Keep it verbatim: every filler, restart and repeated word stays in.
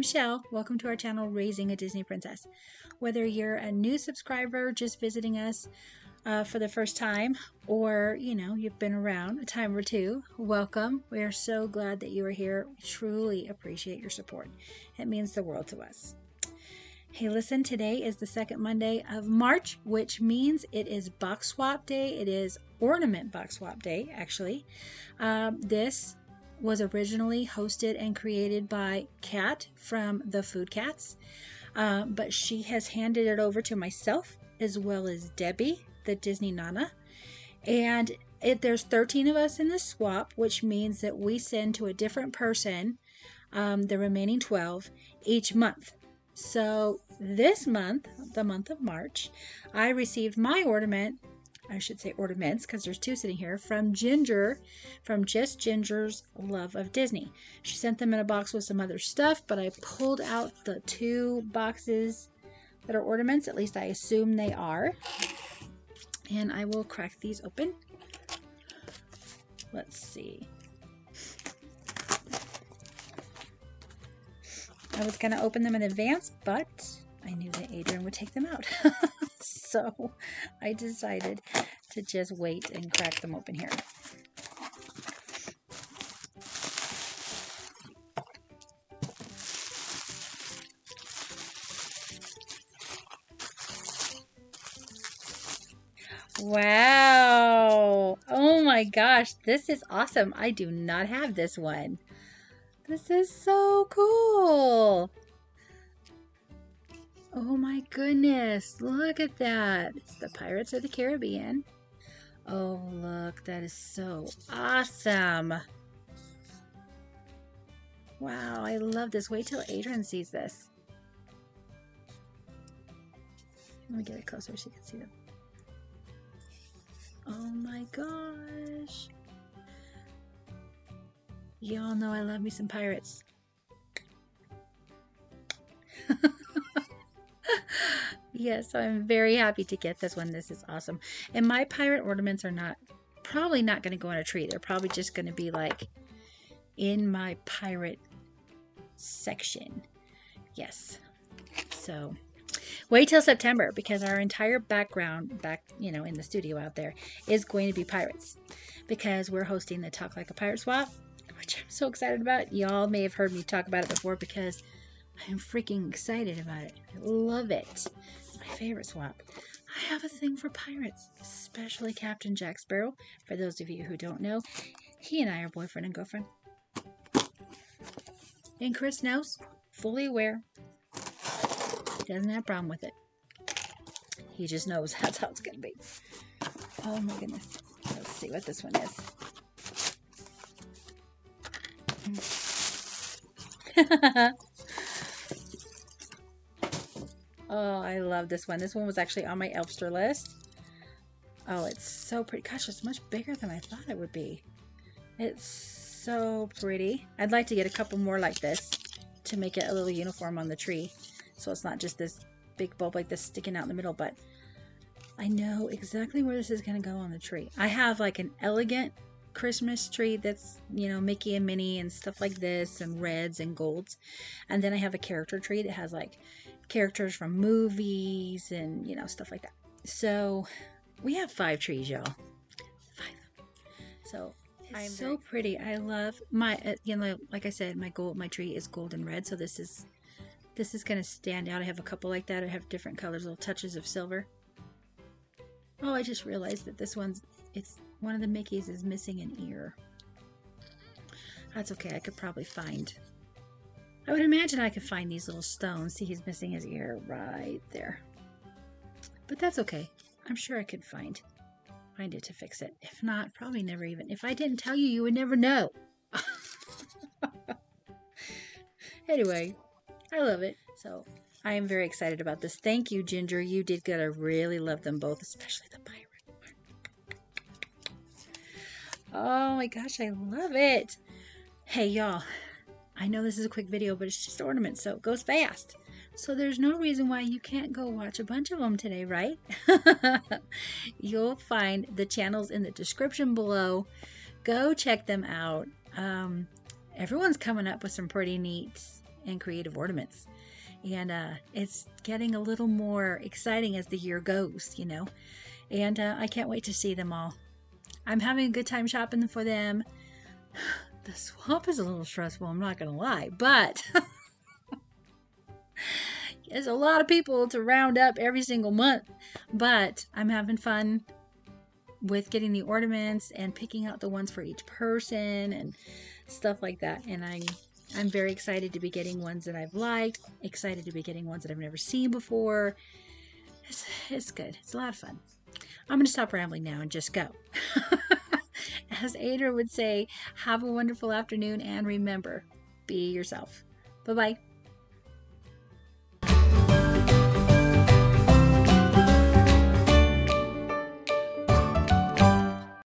Michelle. Welcome to our channel, Raising a Disney Princess. Whether you're a new subscriber just visiting us uh, for the first time, or you know, you've been around a time or two, welcome. We are so glad that you are here. We truly appreciate your support. It means the world to us. Hey, listen, today is the second Monday of March, which means it is Box Swap Day. It is Ornament Box Swap Day, actually. Um, this was originally hosted and created by Kat from The Food Cats, uh, but she has handed it over to myself as well as Debbie, the Disney Nana. And it, there's thirteen of us in this swap, which means that we send to a different person um, the remaining twelve each month. So this month, the month of March, I received my ornament, I should say ornaments because there's two sitting here, from Ginger, from just Ginger's love of Disney. She sent them in a box with some other stuff, but I pulled out the two boxes that are ornaments, at least I assume they are. And I will crack these open. Let's see. I was going to open them in advance, but I knew that Adrian would take them out. So I decided to just wait and crack them open here. Wow. Oh my gosh. This is awesome. I do not have this one. This is so cool. Oh my goodness, look at that. It's the Pirates of the Caribbean. Oh look, that is so awesome. Wow, I love this. Wait till Adrian sees this. Let me get it closer so you can see them. Oh my gosh. Y'all know I love me some pirates. Yes, I'm very happy to get this one. This is awesome. And my pirate ornaments are not, probably not going to go on a tree. They're probably just going to be like in my pirate section. Yes. So wait till September, because our entire background back, you know, in the studio out there is going to be pirates, because we're hosting the Talk Like a Pirate Swap, which I'm so excited about. Y'all may have heard me talk about it before because I'm freaking excited about it. I love it. It's my favorite swap. I have a thing for pirates, especially Captain Jack Sparrow. For those of you who don't know, he and I are boyfriend and girlfriend. And Chris knows, fully aware. He doesn't have a problem with it. He just knows that's how it's going to be. Oh my goodness. Let's see what this one is. Oh, I love this one. This one was actually on my Elfster list. Oh, it's so pretty. Gosh, it's much bigger than I thought it would be. It's so pretty. I'd like to get a couple more like this to make it a little uniform on the tree, so it's not just this big bulb like this sticking out in the middle. But I know exactly where this is going to go on the tree. I have like an elegant Christmas tree that's, you know, Mickey and Minnie and stuff like this, and reds and golds, and then I have a character tree that has like characters from movies and, you know, stuff like that. So we have five trees, y'all. Five. So it's I'm so pretty. I love my, uh, you know, like I said, my gold, my tree is gold and red, so this is this is gonna stand out. I have a couple like that. I have different colors, little touches of silver. Oh, I just realized that this one's it's. One of the Mickeys is missing an ear. That's okay. I could probably find... I would imagine I could find these little stones. See, he's missing his ear right there. But that's okay. I'm sure I could find find it to fix it. If not, probably never even... If I didn't tell you, you would never know. Anyway, I love it. So, I am very excited about this. Thank you, Ginger. You did good. I really love them both, especially the pirate. Oh my gosh, I love it. Hey y'all, I know this is a quick video, but it's just ornaments, so it goes fast. So there's no reason why you can't go watch a bunch of them today, right? You'll find the channels in the description below. Go check them out. Um, everyone's coming up with some pretty neat and creative ornaments. And uh, it's getting a little more exciting as the year goes, you know. And uh, I can't wait to see them all. I'm having a good time shopping for them. The swap is a little stressful, I'm not going to lie. But there's a lot of people to round up every single month. But I'm having fun with getting the ornaments and picking out the ones for each person and stuff like that. And I'm, I'm very excited to be getting ones that I've liked. Excited to be getting ones that I've never seen before. It's, it's good. It's a lot of fun. I'm going to stop rambling now and just go. As Adrian would say, have a wonderful afternoon, and remember, be yourself. Bye-bye.